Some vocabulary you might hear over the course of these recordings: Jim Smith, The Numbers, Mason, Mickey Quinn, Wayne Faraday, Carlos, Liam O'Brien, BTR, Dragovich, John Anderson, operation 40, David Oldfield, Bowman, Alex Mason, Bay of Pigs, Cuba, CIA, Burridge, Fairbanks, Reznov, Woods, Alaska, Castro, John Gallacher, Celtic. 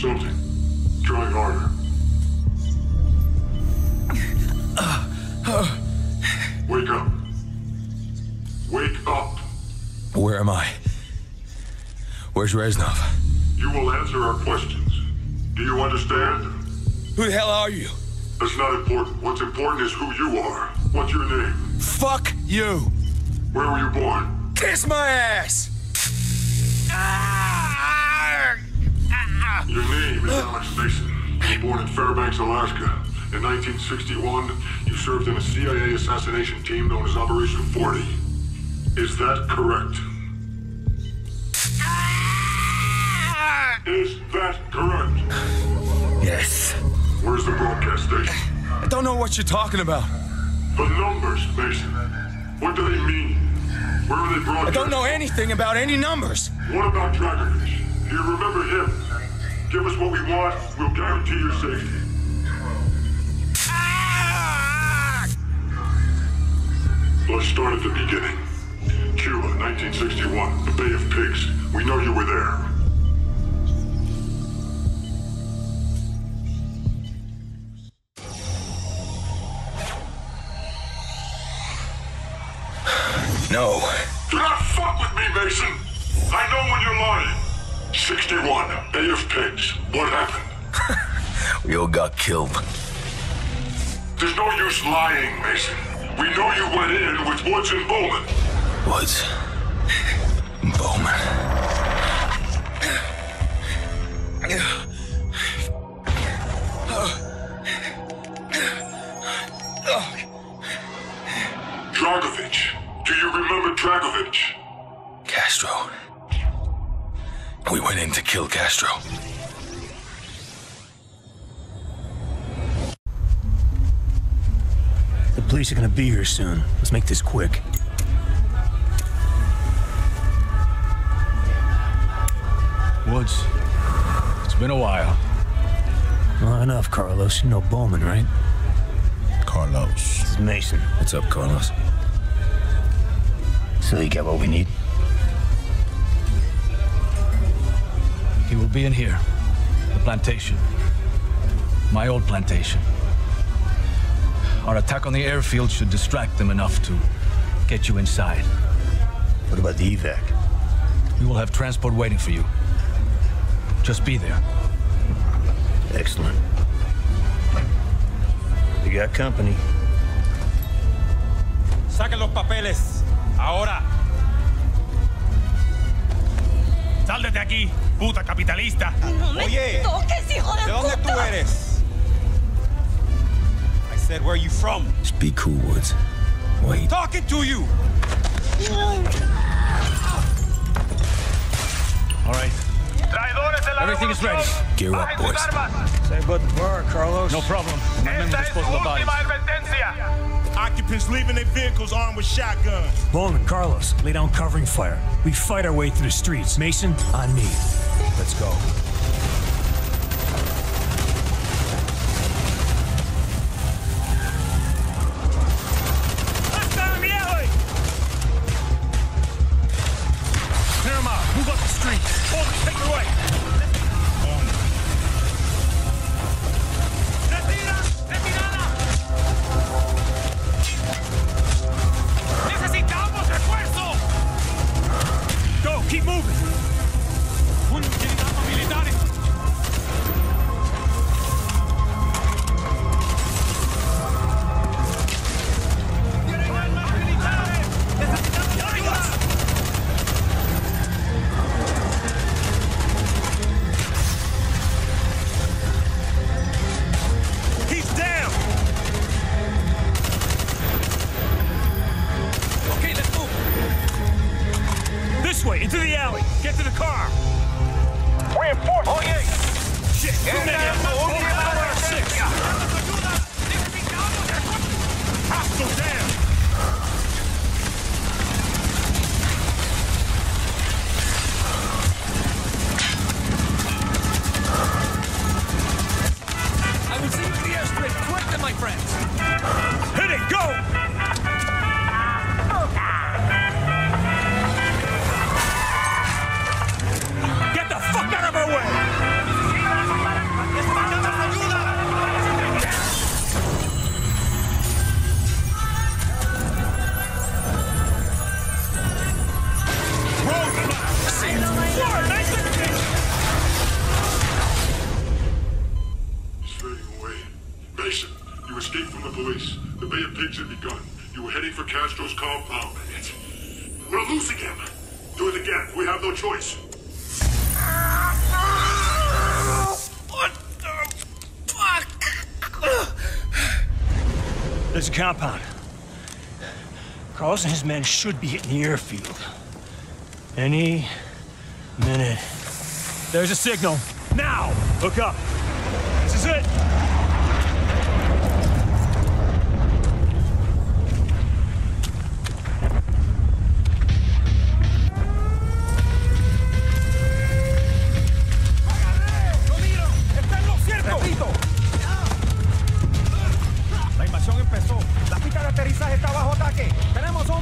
Something. Try harder. Wake up. Wake up. Where am I? Where's Reznov? You will answer our questions. Do you understand? Who the hell are you? That's not important. What's important is who you are. What's your name? Fuck you. Where were you born? Kiss my ass! Your name is Alex Mason. You were born in Fairbanks, Alaska. In 1961, you served in a CIA assassination team known as Operation 40. Is that correct? Is that correct? Yes. Where's the broadcast station? I don't know what you're talking about. The numbers, Mason. What do they mean? Where are they broadcast? I don't know anything about any numbers. What about Dragovich? Do you remember him? Give us what we want, we'll guarantee your safety. Let's start at the beginning. Cuba, 1961, the Bay of Pigs. We know you were there. No. Do not fuck with me, Mason! I know when you're lying. 61, Bay of Pigs. What happened? We all got killed. There's no use lying, Mason. We know you went in with Woods and Bowman. Woods. Bowman. Dragovich. Do you remember Dragovich? Castro. We went in to kill Castro. The police are gonna be here soon. Let's make this quick. Woods, it's been a while. Long enough, Carlos. You know Bowman, right? Carlos. This is Mason. What's up, Carlos? So you got what we need? He will be in here. The plantation. My old plantation. Our attack on the airfield should distract them enough to get you inside. What about the evac? We will have transport waiting for you. Just be there. Excellent. We got company. Saquen los papeles. Ahora. Sal de aquí. Puta capitalista. No me toques, hijo de puta. ¿De dónde tú eres? I said, where are you from? Just be cool, Woods. Wait. Talking to you! All right. Everything is ready. Gear up, boys. Say about the bar, Carlos. No problem. Remember to dispose of the bodies. Occupants leaving their vehicles armed with shotguns. Bowman, Carlos, lay down covering fire. We fight our way through the streets. Mason, on me. Let's go. Clear them out. Move up the street. Hold it. Take it away. Necesitamos refuerzo. Go. Keep moving. Unidades militares. choice. What the fuck? There's a compound. Carlos and his men should be hitting the airfield. Any minute. There's a signal. Now! Look up. This is it.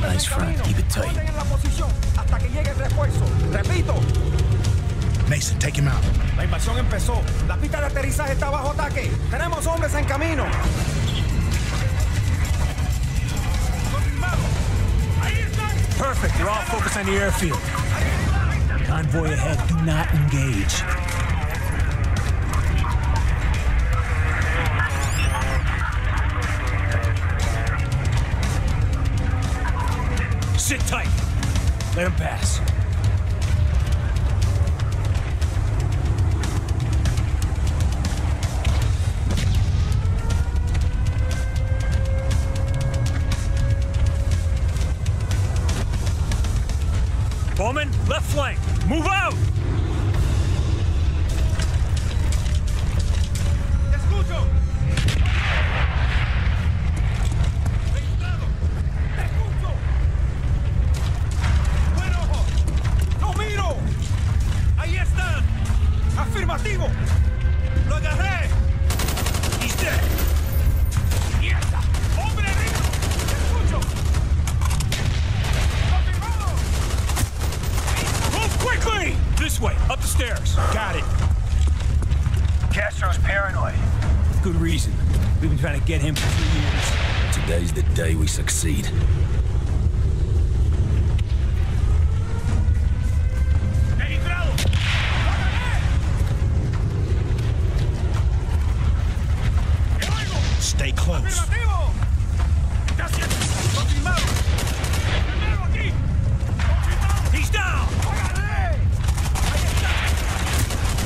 Nice front, keep it tight. Mason, take him out. La invasión empezó. La pista de aterrizaje está bajo ataque. Tenemos hombres en camino. Perfect. You're all focused on the airfield. Convoy ahead. Do not engage. Sit tight. Let him pass. Bowman, left flank. Move out! Get him for 3 years. Today's the day we succeed. Stay close. He's down. This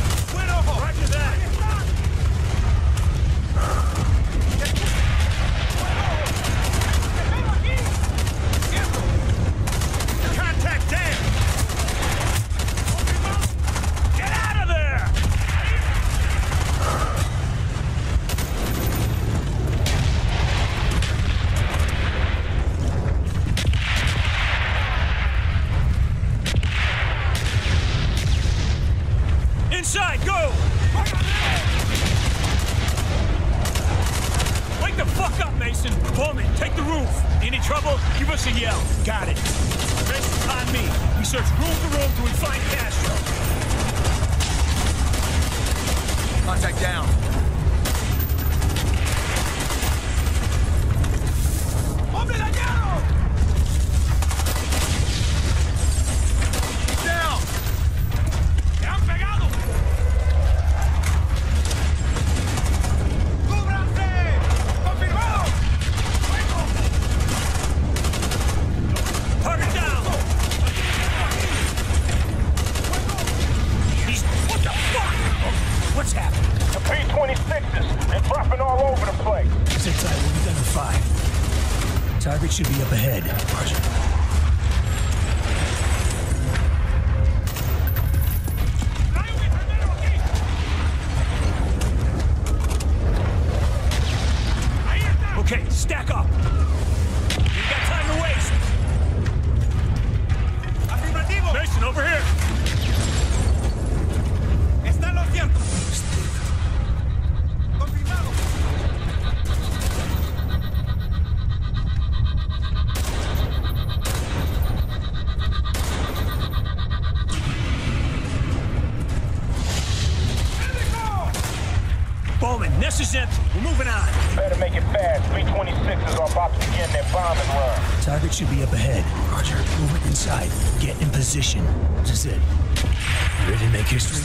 is empty. We're moving on. Better make it fast. 326s are about to begin their bombing run. Target should be up ahead. Roger. Move it inside. Get in position. This is it. You ready to make history?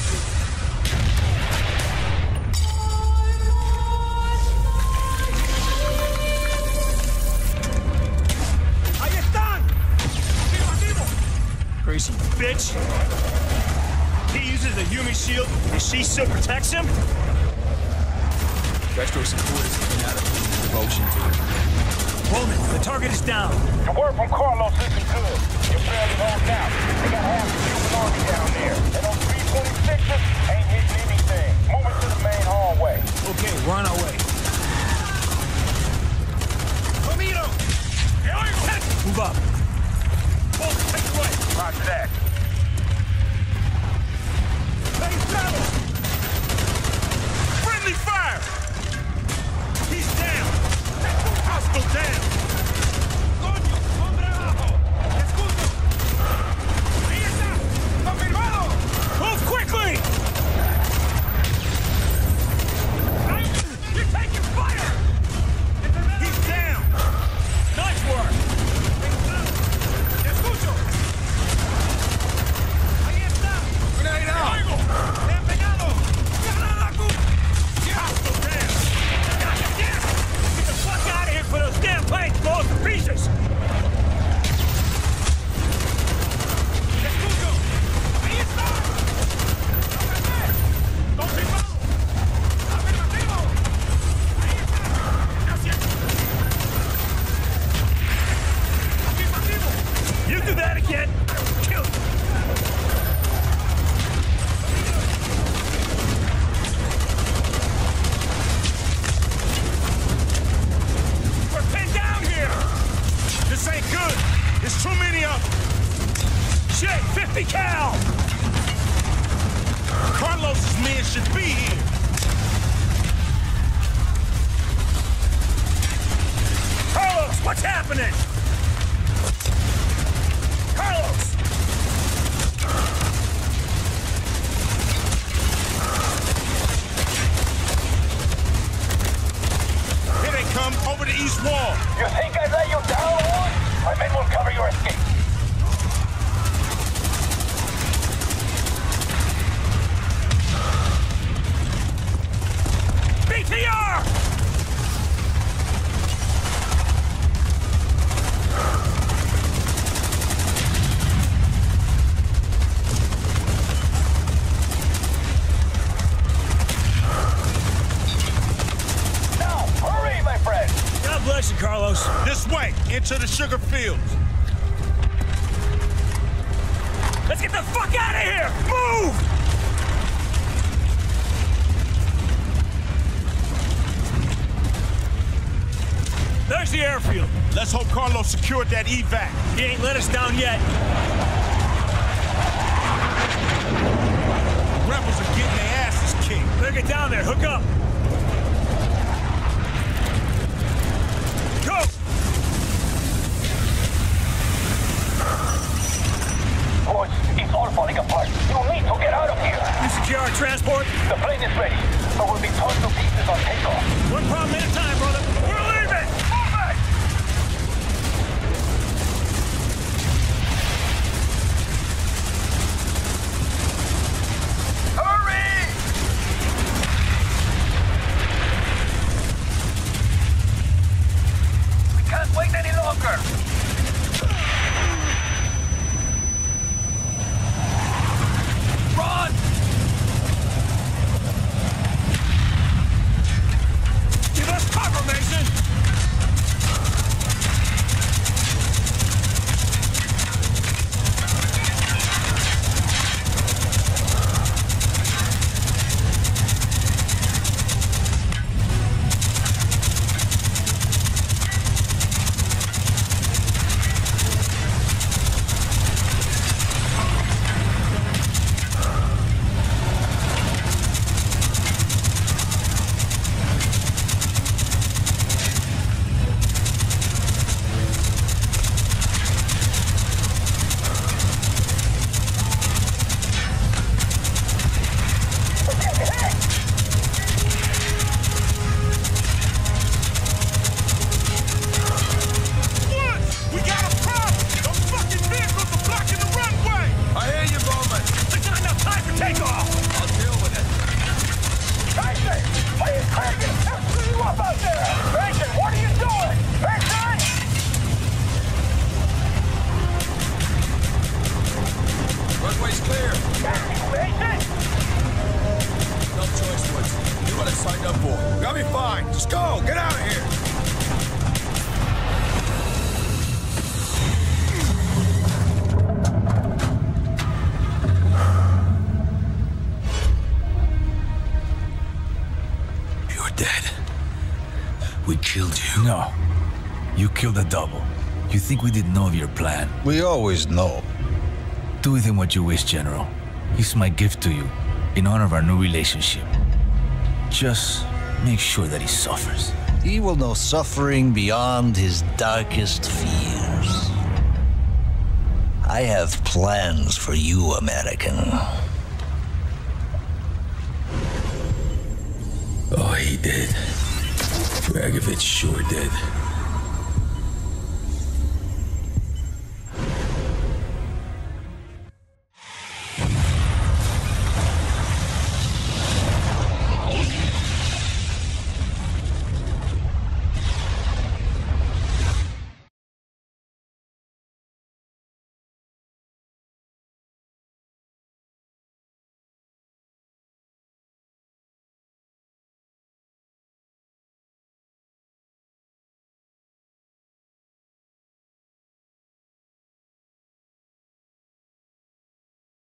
Ahí están! Crazy bitch! he uses a human shield and she still protects him? Castro's support is coming out of devotion to it. Bowman, the target is down. The word from Carlos isn't good. You're barely holding out. They got half the human army down there. And those 326s ain't hitting anything. Moving to the main hallway. Okay, we're on our way. Camino! Move up. Bowman, take the way. Roger that. Face battle! Friendly fire! He's down! Hostile down! Coño, hombre abajo! Escudo! Ahí está! Confirmado! Move quickly! You're taking fire! He's down! Nice work! Escucho! Ahí está! ¡Cuidado! ¡Empegado! ¡Ganada, Cuba! Hostile down! Gotcha, yes! Get the fuck out of here for those damn planes blown to pieces! Escucho! Ahí está! ¡Tóquenme! ¡Confirmado! ¡Afirmativo! Ahí está! ¡Gracias! ¡Afirmativo! You do that again, I will kill you! We're pinned down here! This ain't good! There's too many of them! Shit, 50 cal! Carlos's men should be here! Carlos, what's happening? Carlos! Here they come, over the east wall. You think I let you down, Woods? My men will cover your escape. BTR! Now, hurry, my friend! God bless you, Carlos. This way, into the sugar fields. Let's get the fuck out of here! Move! There's the airfield. Let's hope Carlos secured that evac. He ain't let us down yet. Rebels are getting their asses kicked. They'll get down there. Hook up. Go! Boys, it's all falling apart. You need to get out of here. You secure our transport? The plane is ready, but we'll be torn to pieces on takeoff. One problem at a time, brother. We're leaving! Mason! Just go! Get out of here! You're dead. We killed you. No. You killed a double. You think we didn't know of your plan? We always know. Do with him what you wish, General. He's my gift to you, in honor of our new relationship. Just make sure that he suffers. He will know suffering beyond his darkest fears. I have plans for you, American. Oh, he did. Dragovich sure did.